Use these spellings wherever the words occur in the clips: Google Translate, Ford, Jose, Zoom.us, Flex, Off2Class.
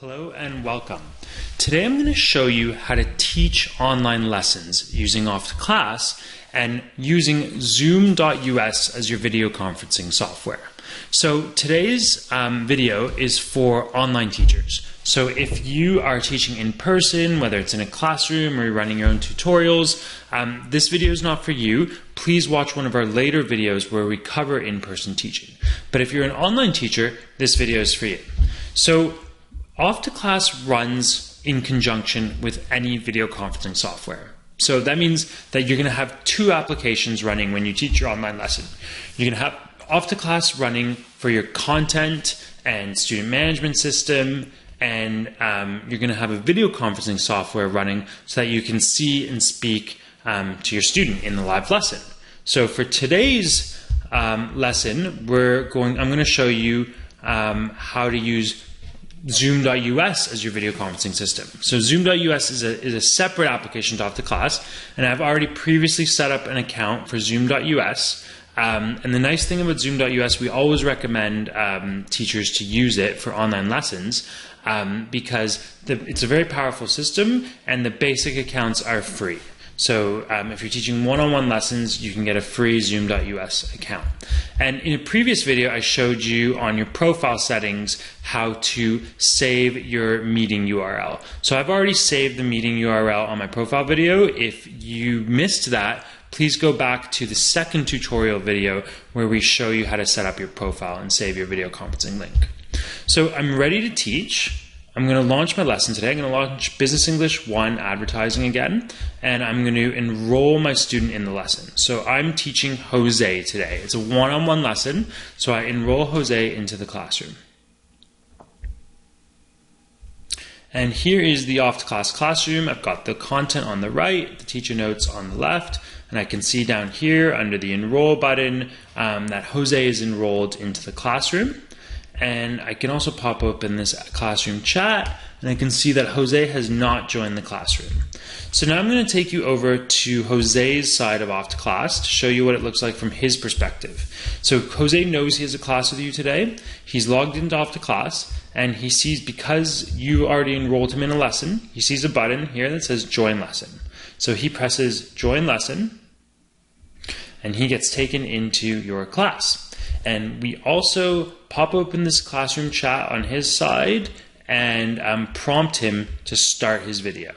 Hello and welcome. Today I'm going to show you how to teach online lessons using Off2Class and using Zoom.us as your video conferencing software. So today's video is for online teachers. So if you are teaching in person, whether it's in a classroom or you're running your own tutorials, this video is not for you. Please watch one of our later videos where we cover in-person teaching. But if you're an online teacher, this video is for you. So Off2Class runs in conjunction with any video conferencing software. So that means that you're going to have two applications running when you teach your online lesson. You're going to have Off2Class running for your content and student management system, and you're going to have a video conferencing software running so that you can see and speak to your student in the live lesson. So for today's lesson, I'm going to show you how to use Zoom.us as your video conferencing system. So Zoom.us is a separate application to Off2Class, and I've already previously set up an account for Zoom.us. And the nice thing about Zoom.us, we always recommend teachers to use it for online lessons because it's a very powerful system and the basic accounts are free. So if you're teaching one-on-one lessons, you can get a free Zoom.us account. And in a previous video, I showed you on your profile settings how to save your meeting URL. So I've already saved the meeting URL on my profile video. If you missed that, please go back to the second tutorial video where we show you how to set up your profile and save your video conferencing link. So I'm ready to teach. I'm going to launch my lesson today. I'm going to launch Business English 1 Advertising again, and I'm going to enroll my student in the lesson. So I'm teaching Jose today. It's a one-on-one lesson, so I enroll Jose into the classroom. And here is the Off2Class classroom. I've got the content on the right, the teacher notes on the left, and I can see down here under the enroll button that Jose is enrolled into the classroom. And I can also pop open this classroom chat, and I can see that Jose has not joined the classroom. So now I'm going to take you over to Jose's side of Off2Class to show you what it looks like from his perspective. So Jose knows he has a class with you today. He's logged into Off2Class, and he sees, because you already enrolled him in a lesson, he sees a button here that says Join Lesson. So he presses Join Lesson, and he gets taken into your class. And we also pop open this classroom chat on his side and prompt him to start his video.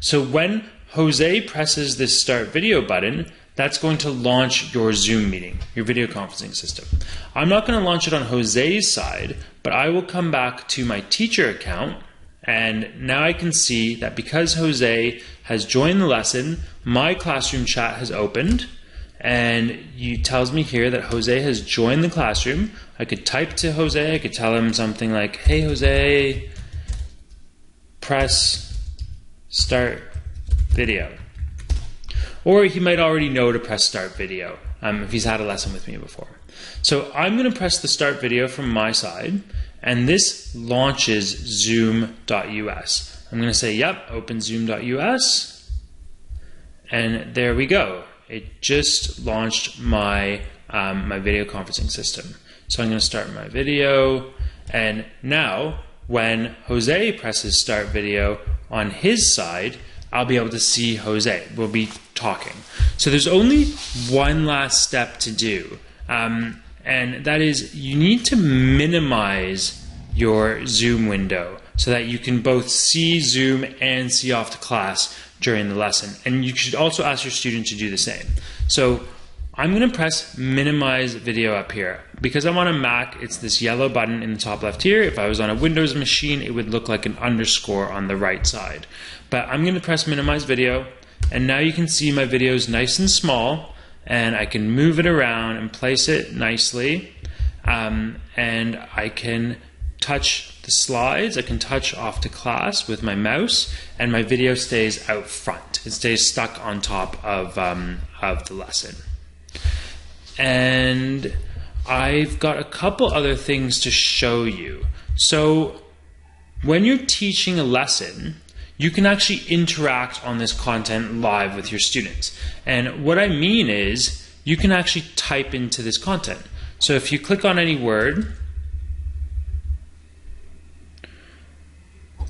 So when Jose presses this Start Video button, that's going to launch your Zoom meeting, your video conferencing system. I'm not going to launch it on Jose's side, but I will come back to my teacher account, and now I can see that because Jose has joined the lesson, my classroom chat has opened. And it tells me here that Jose has joined the classroom. I could type to Jose, I could tell him something like, "Hey Jose, press start video." Or he might already know to press start video if he's had a lesson with me before. So I'm going to press the start video from my side, and this launches Zoom.us. I'm going to say, yep, open Zoom.us, and there we go. It just launched my my video conferencing system. So I'm going to start my video, and now when Jose presses start video on his side, I'll be able to see Jose. We'll be talking. So there's only one last step to do, and that is you need to minimize your Zoom window so that you can both see Zoom and see Off2Class during the lesson. And you should also ask your student to do the same. So I'm going to press minimize video up here. Because I'm on a Mac, it's this yellow button in the top left here. If I was on a Windows machine, it would look like an underscore on the right side. But I'm going to press minimize video, and now you can see my video is nice and small, and I can move it around and place it nicely, and I can touch the slides, I can touch Off2Class with my mouse, and my video stays out front. It stays stuck on top of the lesson. And I've got a couple other things to show you. So when you're teaching a lesson, you can actually interact on this content live with your students. And what I mean is you can actually type into this content. So if you click on any word,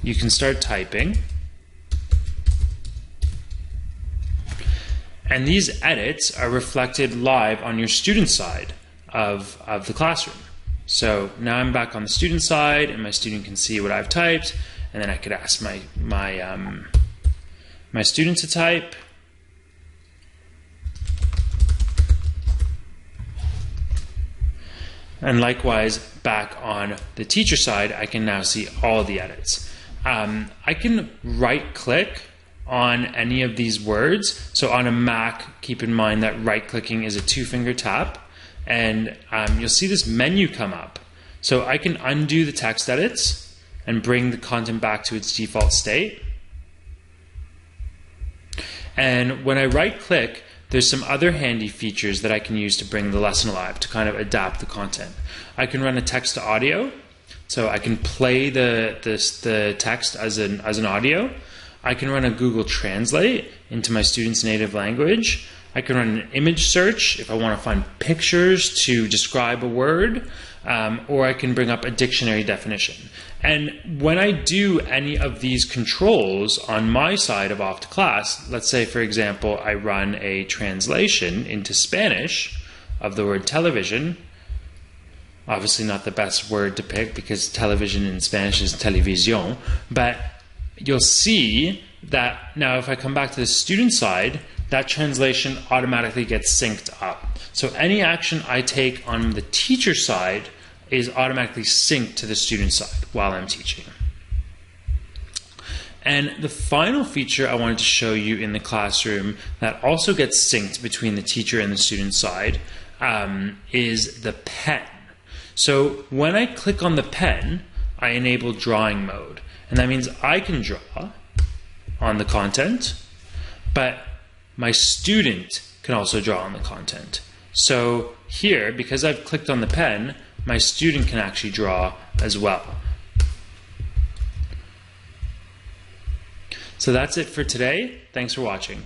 you can start typing. And these edits are reflected live on your student side of the classroom. So now I'm back on the student side, and my student can see what I've typed, and then I could ask my student to type. And likewise, back on the teacher side, I can now see all the edits. I can right-click on any of these words. So on a Mac, keep in mind that right-clicking is a two-finger tap. And you'll see this menu come up. So I can undo the text edits and bring the content back to its default state. And when I right-click, there's some other handy features that I can use to bring the lesson alive, to kind of adapt the content. I can run a text to audio, so I can play the text as an audio. I can run a Google Translate into my student's native language. I can run an image search if I want to find pictures to describe a word, or I can bring up a dictionary definition. And when I do any of these controls on my side of Off2Class, let's say, for example, I run a translation into Spanish of the word television. Obviously not the best word to pick because television in Spanish is televisión, but you'll see that now if I come back to the student side, that translation automatically gets synced up. So any action I take on the teacher side is automatically synced to the student side while I'm teaching. And the final feature I wanted to show you in the classroom that also gets synced between the teacher and the student side is the pen. So when I click on the pen, I enable drawing mode. And that means I can draw on the content, but my student can also draw on the content. So here, because I've clicked on the pen, my student can actually draw as well. So that's it for today. Thanks for watching.